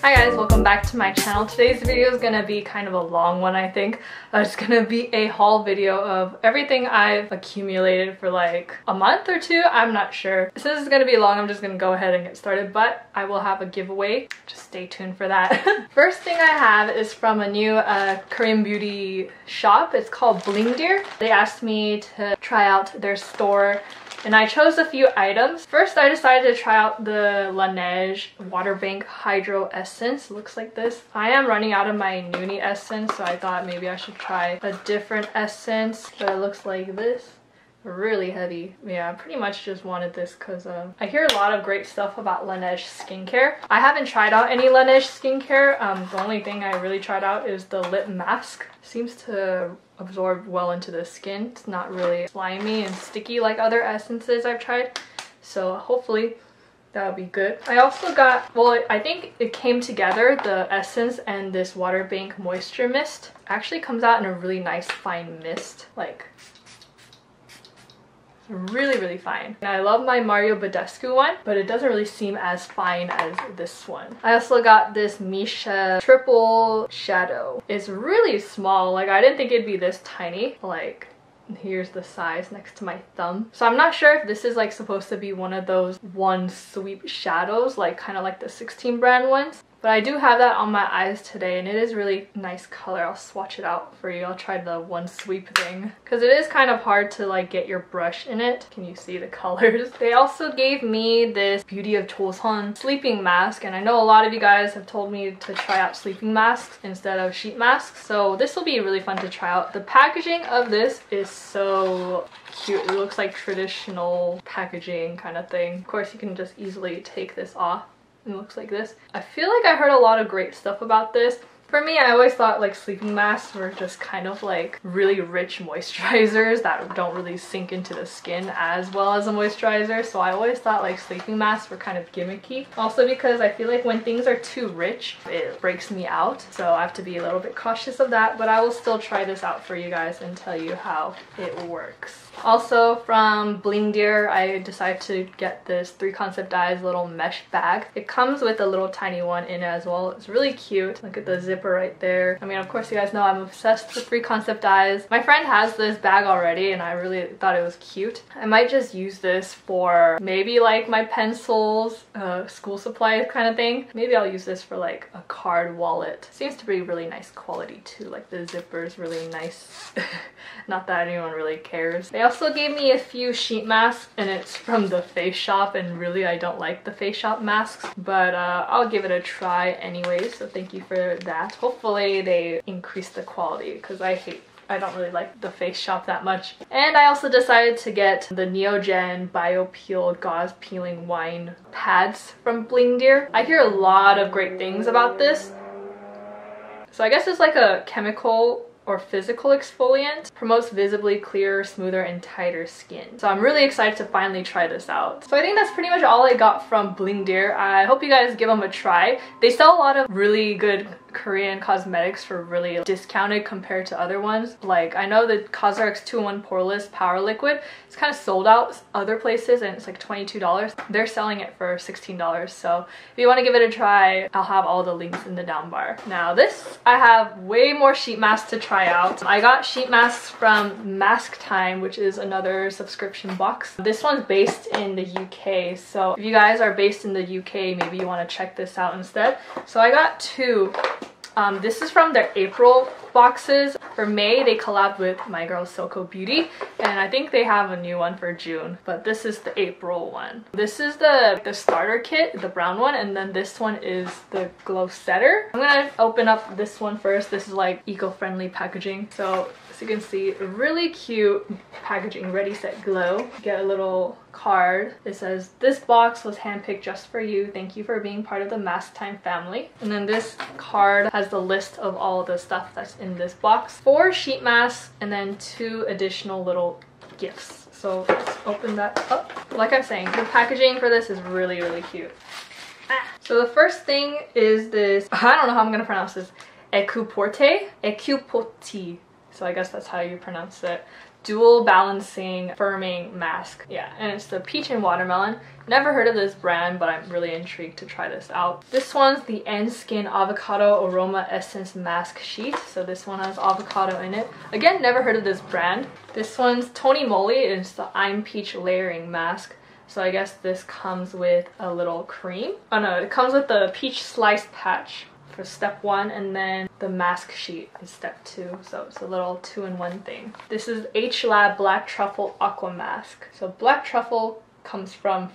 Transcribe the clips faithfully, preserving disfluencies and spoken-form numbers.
Hi guys, welcome back to my channel. Today's video is gonna be kind of a long one, I think. Uh, it's gonna be a haul video of everything I've accumulated for like a month or two, I'm not sure. Since it's gonna be long, I'm just gonna go ahead and get started, but I will have a giveaway. Just stay tuned for that. First thing I have is from a new uh, Korean beauty shop. It's called Bling Dear. They asked me to try out their store and I chose a few items. First, I decided to try out the Laneige Water Bank Hydro Essence. Looks like this. I am running out of my Nuni Essence, so I thought maybe I should try a different essence, but it looks like this. Really heavy. Yeah, I pretty much just wanted this because um, I hear a lot of great stuff about Laneige skincare. I haven't tried out any Laneige skincare. Um, the only thing I really tried out is the lip mask. Seems to absorb well into the skin. It's not really slimy and sticky like other essences I've tried. So hopefully that would be good. I also got, well, I think it came together, the essence and this Water Bank Moisture Mist. It actually comes out in a really nice fine mist. Like, really really fine. And I love my Mario Badescu one, but it doesn't really seem as fine as this one. I also got this Missha triple shadow. It's really small. Like, I didn't think it'd be this tiny. Like, here's the size next to my thumb. So I'm not sure if this is like supposed to be one of those one sweep shadows, like kind of like the sixteen brand ones. But I do have that on my eyes today and it is really nice color. I'll swatch it out for you. I'll try the one sweep thing because it is kind of hard to like get your brush in it. Can you see the colors? They also gave me this Beauty of Joseon sleeping mask, and I know a lot of you guys have told me to try out sleeping masks instead of sheet masks, so this will be really fun to try out. The packaging of this is so cute. It looks like traditional packaging kind of thing. Of course, you can just easily take this off. It looks like this. I feel like I heard a lot of great stuff about this. For me, I always thought like sleeping masks were just kind of like really rich moisturizers that don't really sink into the skin as well as a moisturizer. So I always thought like sleeping masks were kind of gimmicky. Also because I feel like when things are too rich, it breaks me out. So I have to be a little bit cautious of that, but I will still try this out for you guys and tell you how it works. Also from Bling Dear, I decided to get this three Concept Eyes little mesh bag. It comes with a little tiny one in it as well. It's really cute. Look at the zip right there. I mean, of course you guys know I'm obsessed with three Concept Eyes. My friend has this bag already and I really thought it was cute. I might just use this for maybe like my pencils, uh, school supplies kind of thing. Maybe I'll use this for like a card wallet. Seems to be really nice quality too. Like the zipper is really nice. Not that anyone really cares. They also gave me a few sheet masks and it's from The Face Shop, and really I don't like The Face Shop masks, but uh, I'll give it a try anyway, so thank you for that. Hopefully they increase the quality because I hate, I don't really like The Face Shop that much. And I also decided to get the Neogen BioPeel Gauze Peeling Wine Pads from Bling Dear. I hear a lot of great things about this. So I guess it's like a chemical or physical exfoliant. Promotes visibly clearer, smoother, and tighter skin. So I'm really excited to finally try this out. So I think that's pretty much all I got from Bling Dear. I hope you guys give them a try. They sell a lot of really good Korean cosmetics for really discounted compared to other ones. Like, I know the Cosrx two in one Poreless Power Liquid, it's kind of sold out other places and it's like twenty-two dollars. They're selling it for sixteen dollars, so if you want to give it a try, I'll have all the links in the down bar. Now this, I have way more sheet masks to try out. I got sheet masks from Mask Time, which is another subscription box. This one's based in the U K, so if you guys are based in the U K, maybe you want to check this out instead. So I got two. Um, this is from their April boxes. For May, they collabed with my girl Soko Beauty, and I think they have a new one for June, but this is the April one. This is the, the starter kit, the brown one, and then this one is the glow setter. I'm gonna open up this one first. This is like eco-friendly packaging. So as you can see, really cute packaging. Ready, set, glow. Get a little card. It says, "This box was handpicked just for you. Thank you for being part of the Mask Time family." And then this card has the list of all the stuff that's in this box. Four sheet masks and then two additional little gifts. So let's open that up. Like I'm saying, the packaging for this is really, really cute. Ah. So the first thing is this, I don't know how I'm gonna pronounce this, Ecuporte. Ecuporte. so I guess that's how you pronounce it. Dual balancing firming mask. Yeah, and it's the peach and watermelon. Never heard of this brand, but I'm really intrigued to try this out. This one's the N-Skin avocado aroma essence mask sheet. So this one has avocado in it. Again, never heard of this brand. This one's Tony Moly. It's the I'm Peach layering mask. So I guess this comes with a little cream. Oh no, it comes with the peach slice patch for step one, and then the mask sheet is step two, so it's a little two-in-one thing. This is H Lab Black Truffle Aqua Mask. So black truffle comes from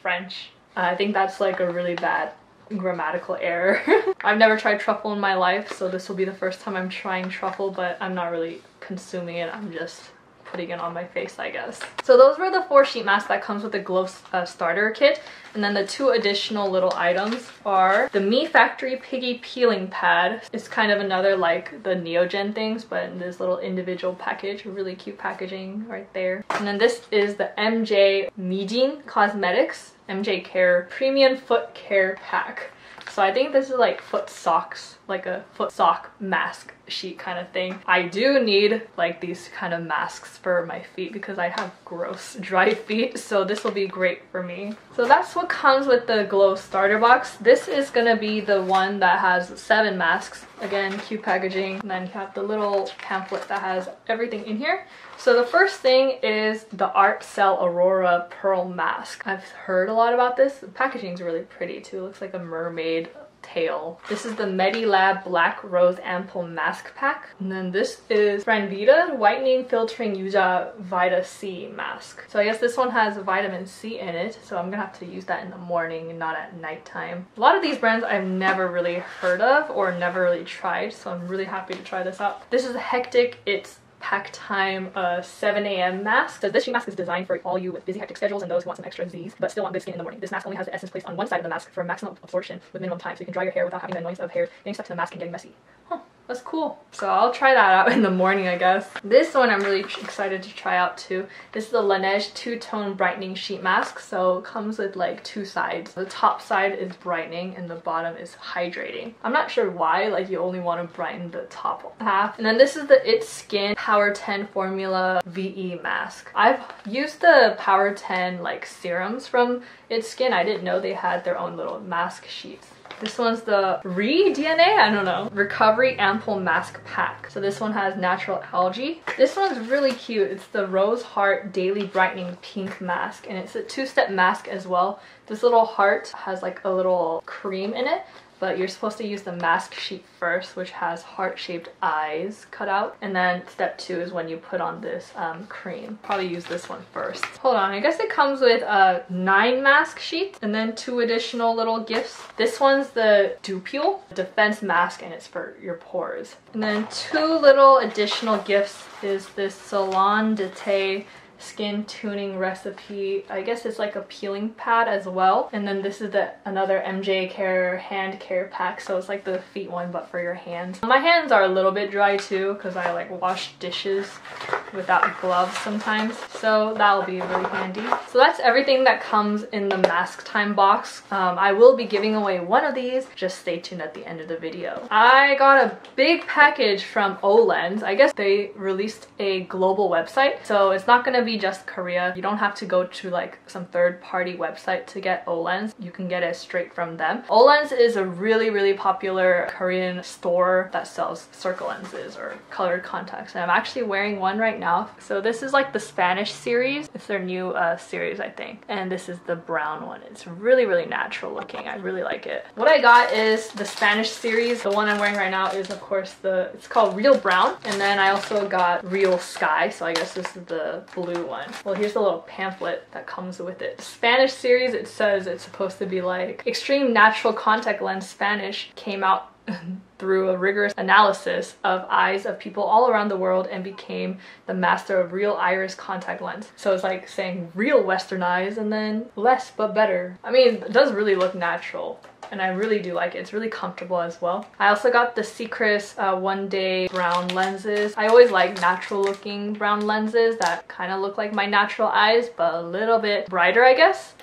French. Uh, I think that's like a really bad grammatical error. I've never tried truffle in my life, so this will be the first time I'm trying truffle, but I'm not really consuming it, I'm just putting it on my face, I guess. So those were the four sheet masks that comes with the glow uh, starter kit. And then the two additional little items are the Me Factory Piggy Peeling Pad. It's kind of another like the Neogen things, but in this little individual package. Really cute packaging right there. And then this is the M J Mijin Cosmetics M J Care Premium Foot Care Pack. So I think this is like foot socks, like a foot sock mask sheet kind of thing. I do need like these kind of masks for my feet because I have gross dry feet, so this will be great for me. So that's what comes with the glow starter box. This is gonna be the one that has seven masks. Again, cute packaging. And then you have the little pamphlet that has everything in here. So the first thing is the Art Cell Aurora Pearl Mask. I've heard a lot about this. The packaging is really pretty too. It looks like a mermaid tail. This is the Medi Lab Black Rose Ampoule Mask Pack. And then this is Brand Vita Whitening Filtering Yuja Vita C Mask. So I guess this one has vitamin C in it, so I'm gonna have to use that in the morning and not at nighttime. A lot of these brands I've never really heard of or never really tried, so I'm really happy to try this out. This is Hectic It's Pack Time uh, seven A M mask. So this sheet mask is designed for all you with busy hectic schedules and those who want some extra Z's but still want good skin in the morning. This mask only has the essence placed on one side of the mask for maximum absorption with minimum time, so you can dry your hair without having the annoyance of hair getting stuck to the mask and getting messy. Huh, that's cool. So I'll try that out in the morning, I guess. This one I'm really excited to try out too. This is the Laneige two-tone brightening sheet mask. So it comes with like two sides. The top side is brightening and the bottom is hydrating. I'm not sure why, like you only want to brighten the top half. And then this is the It's Skin Power ten Formula V E mask. I've used the Power ten like serums from It's Skin. I didn't know they had their own little mask sheets. This one's the Re-D N A? I don't know. Recovery Ampoule Mask Pack. So this one has natural algae. This one's really cute. It's the Rose Heart Daily Brightening Pink Mask. And it's a two-step mask as well. This little heart has like a little cream in it. But you're supposed to use the mask sheet first, which has heart-shaped eyes cut out. And then step two is when you put on this um, cream. Probably use this one first. Hold on, I guess it comes with uh, nine mask sheets and then two additional little gifts. This one's the Dupil defense mask, and it's for your pores. And then two little additional gifts is this Salon de Tae skin tuning recipe. I guess it's like a peeling pad as well. And then this is the another M J Care hand care pack. So it's like the feet one, but for your hands. My hands are a little bit dry too, because I like wash dishes without gloves sometimes. So that'll be really handy. So that's everything that comes in the Mask Time box. Um, I will be giving away one of these. Just stay tuned at the end of the video. I got a big package from O-Lens. I guess they released a global website. So it's not going to be just Korea. You don't have to go to like some third-party website to get O-Lens. You can get it straight from them. O-Lens is a really really popular Korean store that sells circle lenses or colored contacts, and I'm actually wearing one right now. So this is like the Spanish series. It's their new uh, series, I think, and this is the brown one. It's really really natural looking. I really like it. What I got is the Spanish series. The one I'm wearing right now is of course the, it's called Real Brown, and then I also got Real Sky, so I guess this is the blue one. Well, here's the little pamphlet that comes with it. Spanish series, it says it's supposed to be like extreme natural contact lens Spanish came out through a rigorous analysis of eyes of people all around the world and became the master of real iris contact lens. So it's like saying real Western eyes and then less but better. I mean, it does really look natural. And I really do like it. It's really comfortable as well. I also got the Secriss uh, One Day brown lenses. I always like natural looking brown lenses that kind of look like my natural eyes, but a little bit brighter, I guess.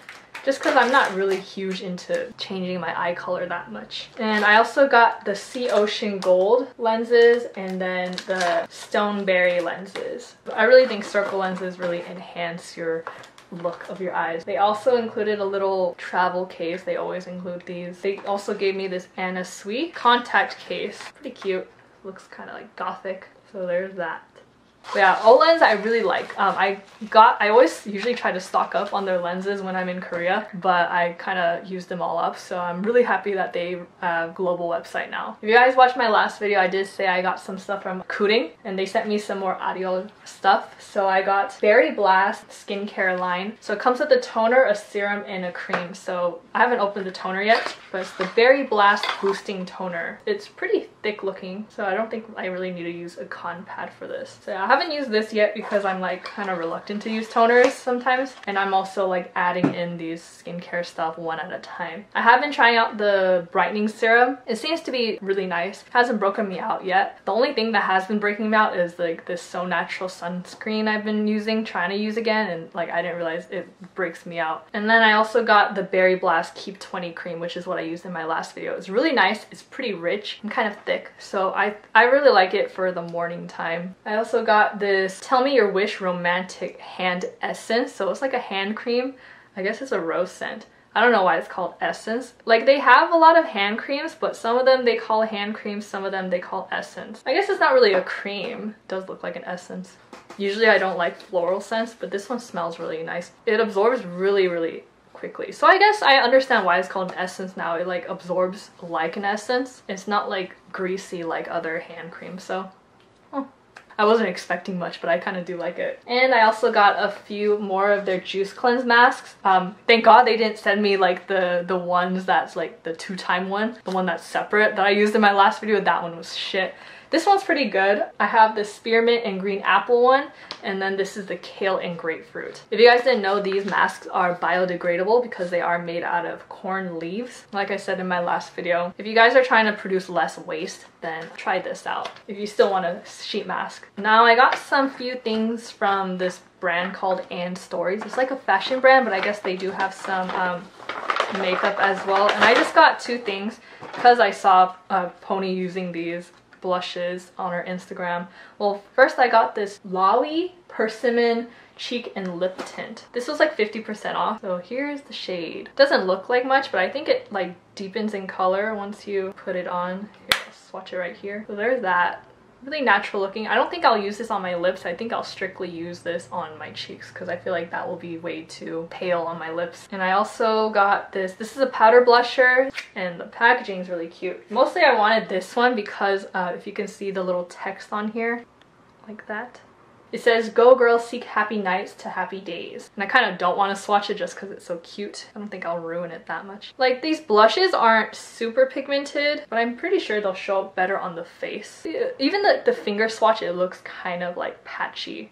just because I'm not really huge into changing my eye color that much. And I also got the Sea Ocean Gold lenses and then the Stoneberry lenses. I really think circle lenses really enhance your look of your eyes. They also included a little travel case. They always include these. They also gave me this Anna Sui contact case. Pretty cute. Looks kind of like gothic. So there's that. But yeah, O-Lens I really like. Um, I got, I always usually try to stock up on their lenses when I'm in Korea, but I kind of used them all up, so I'm really happy that they have a global website now. If you guys watched my last video, I did say I got some stuff from Kuring, and they sent me some more Ariel stuff. So I got Berry Blast skincare line. So it comes with a toner, a serum, and a cream. So I haven't opened the toner yet, but it's the Berry Blast boosting toner. It's pretty thick looking, so I don't think I really need to use a con pad for this. So yeah, I haven't I haven't used this yet because I'm like kind of reluctant to use toners sometimes, and I'm also like adding in these skincare stuff one at a time. I have been trying out the brightening serum. It seems to be really nice. It hasn't broken me out yet. The only thing that has been breaking me out is like this So Natural sunscreen I've been using, trying to use again, and like I didn't realize it breaks me out. And then I also got the Berry Blast Keep twenty cream, which is what I used in my last video. It's really nice. It's pretty rich and kind of thick, so I, I really like it for the morning time. I also got this Tell Me Your Wish Romantic Hand Essence. So it's like a hand cream. I guess it's a rose scent. I don't know why it's called essence. Like they have a lot of hand creams, but some of them they call hand creams, some of them they call essence. I guess it's not really a cream. It does look like an essence. Usually I don't like floral scents, but this one smells really nice. It absorbs really, really quickly. So I guess I understand why it's called an essence now. It like absorbs like an essence. It's not like greasy like other hand creams. So I wasn't expecting much, but I kind of do like it. And I also got a few more of their juice cleanse masks. Um, thank God they didn't send me like the, the ones that's like the two-time one, the one that's separate that I used in my last video. That one was shit. This one's pretty good. I have the spearmint and green apple one, and then this is the kale and grapefruit. If you guys didn't know, these masks are biodegradable because they are made out of corn leaves. Like I said in my last video, if you guys are trying to produce less waste, then try this out if you still want a sheet mask. Now I got some few things from this brand called and stories. It's like a fashion brand, but I guess they do have some um, makeup as well. And I just got two things because I saw uh, Pony using these blushes on her Instagram. Well, first I got this Lolly Persimmon Cheek and Lip Tint. This was like fifty percent off. So here's the shade. Doesn't look like much, but I think it like deepens in color once you put it on. Here, I'll swatch it right here. So there's that. Really natural looking. I don't think I'll use this on my lips. I think I'll strictly use this on my cheeks because I feel like that will be way too pale on my lips. And I also got this. This is a powder blusher, and the packaging is really cute. Mostly I wanted this one because uh, if you can see the little text on here, like that. It says, "Go girl, seek happy nights to happy days." And I kind of don't want to swatch it just because it's so cute. I don't think I'll ruin it that much. Like these blushes aren't super pigmented, but I'm pretty sure they'll show up better on the face. Even the, the finger swatch, it looks kind of like patchy.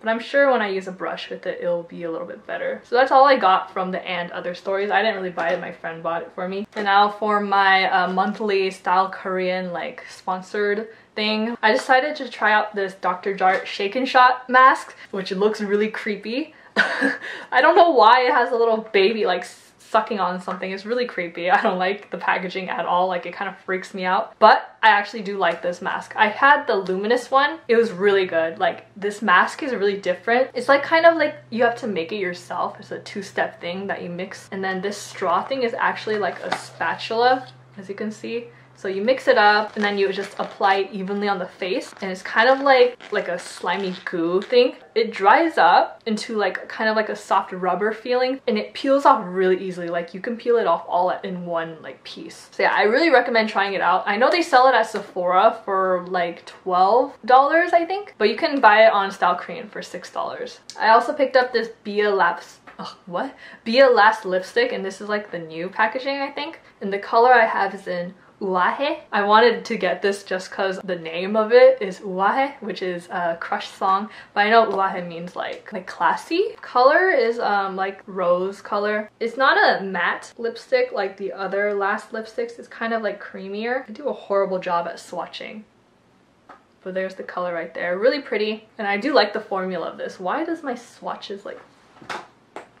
But I'm sure when I use a brush with it, it'll be a little bit better. So that's all I got from the and Other Stories. I didn't really buy it, my friend bought it for me. And now for my uh, monthly StyleKorean like sponsored thing, I decided to try out this Doctor Jart Shake and Shot mask, which looks really creepy. I don't know why it has a little baby like sucking on something. It's really creepy. I don't like the packaging at all. Like it kind of freaks me out, but I actually do like this mask. I had the luminous one. It was really good. Like this mask is really different. It's like kind of like you have to make it yourself. It's a two-step thing that you mix, and then this straw thing is actually like a spatula, as you can see. So you mix it up and then you just apply it evenly on the face, and it's kind of like like a slimy goo thing. It dries up into like kind of like a soft rubber feeling, and it peels off really easily. Like you can peel it off all in one like piece. So yeah, I really recommend trying it out. I know they sell it at Sephora for like twelve dollars I think, but you can buy it on StyleKorean for six dollars. I also picked up this Bbia Labs Ugh, what? Bbia Last lipstick, and this is like the new packaging I think, and the color I have is in Uahe. I wanted to get this just because the name of it is Uahe, which is a crush song, but I know Uahe means like like classy. Color is um like rose color. It's not a matte lipstick like the other Last lipsticks. It's kind of like creamier. I do a horrible job at swatching, but there's the color right there. Really pretty, and I do like the formula of this. Why does my swatches like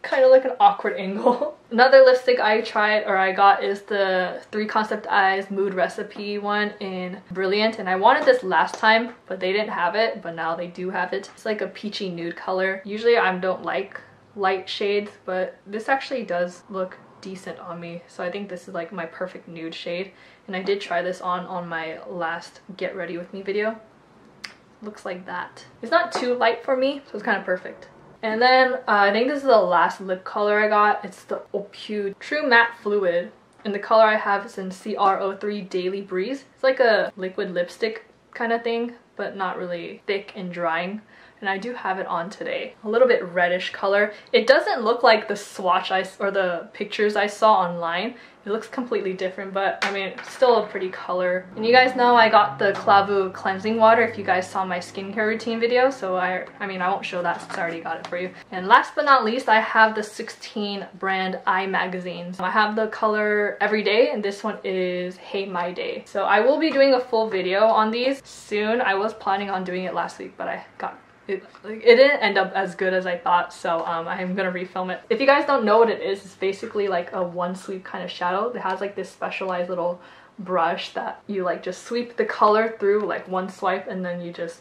kind of like an awkward angle. Another lipstick I tried or I got is the three Concept Eyes Mood Recipe one in Brilliant, and I wanted this last time but they didn't have it, but now they do have it. It's like a peachy nude color. Usually I don't like light shades, but this actually does look decent on me, so I think this is like my perfect nude shade, and I did try this on on my last Get Ready With Me video. Looks like that. It's not too light for me, so it's kind of perfect. And then uh, I think this is the last lip color I got. It's the O P U True Matte Fluid, and the color I have is in C R zero three Daily Breeze. It's like a liquid lipstick kind of thing, but not really thick and drying. And I do have it on today. A little bit reddish color. It doesn't look like the swatch I, or the pictures I saw online. It looks completely different, but I mean, it's still a pretty color. And you guys know I got the Clavu cleansing water if you guys saw my skincare routine video, so I I mean, I won't show that since I already got it for you. And last but not least, I have the sixteen brand eye magazines. I have the color Everyday, and this one is Hey My Day. So I will be doing a full video on these soon. I was planning on doing it last week, but I got It, it didn't end up as good as I thought, so um, I'm gonna refilm it. If you guys don't know what it is, it's basically like a one sweep kind of shadow. It has like this specialized little brush that you like just sweep the color through like one swipe, and then you just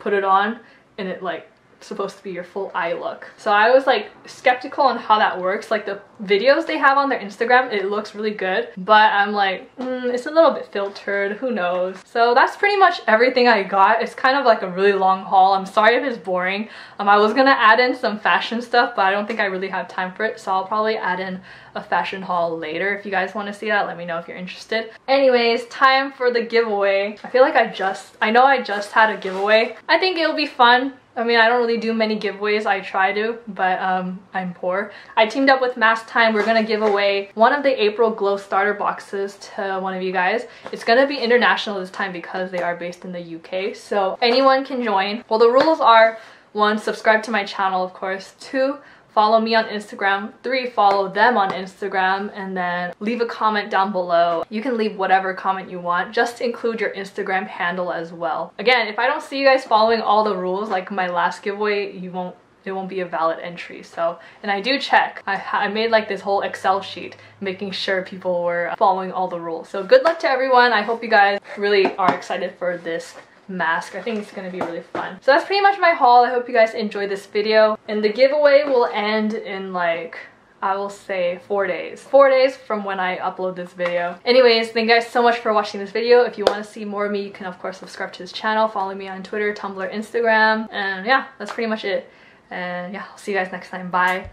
put it on, and it like supposed to be your full eye look. So I was like skeptical on how that works. Like the videos they have on their Instagram, it looks really good, but I'm like, mm, it's a little bit filtered, who knows. So that's pretty much everything I got. It's kind of like a really long haul. I'm sorry if it's boring. Um, I was gonna add in some fashion stuff, but I don't think I really have time for it, so I'll probably add in a fashion haul later. If you guys want to see that, let me know if you're interested. Anyways, time for the giveaway. I feel like I just, I know I just had a giveaway. I think it'll be fun. I mean, I don't really do many giveaways, I try to, but um, I'm poor. I teamed up with Mask Time. We're gonna give away one of the April Glow Starter boxes to one of you guys. It's gonna be international this time because they are based in the U K, so anyone can join. Well, the rules are, one, subscribe to my channel, of course, two, follow me on Instagram, three, follow them on Instagram, and then leave a comment down below. You can leave whatever comment you want, just include your Instagram handle as well. Again, if I don't see you guys following all the rules like my last giveaway, you won't it won't be a valid entry. So, and I do check. I, I made like this whole Excel sheet making sure people were following all the rules. So good luck to everyone. I hope you guys really are excited for this mask. I think it's gonna be really fun. So that's pretty much my haul. I hope you guys enjoyed this video, and the giveaway will end in like, I will say four days. Four days from when I upload this video. Anyways, thank you guys so much for watching this video. If you want to see more of me, you can of course subscribe to this channel, follow me on Twitter, Tumblr, Instagram, and yeah, that's pretty much it. And yeah, I'll see you guys next time. Bye!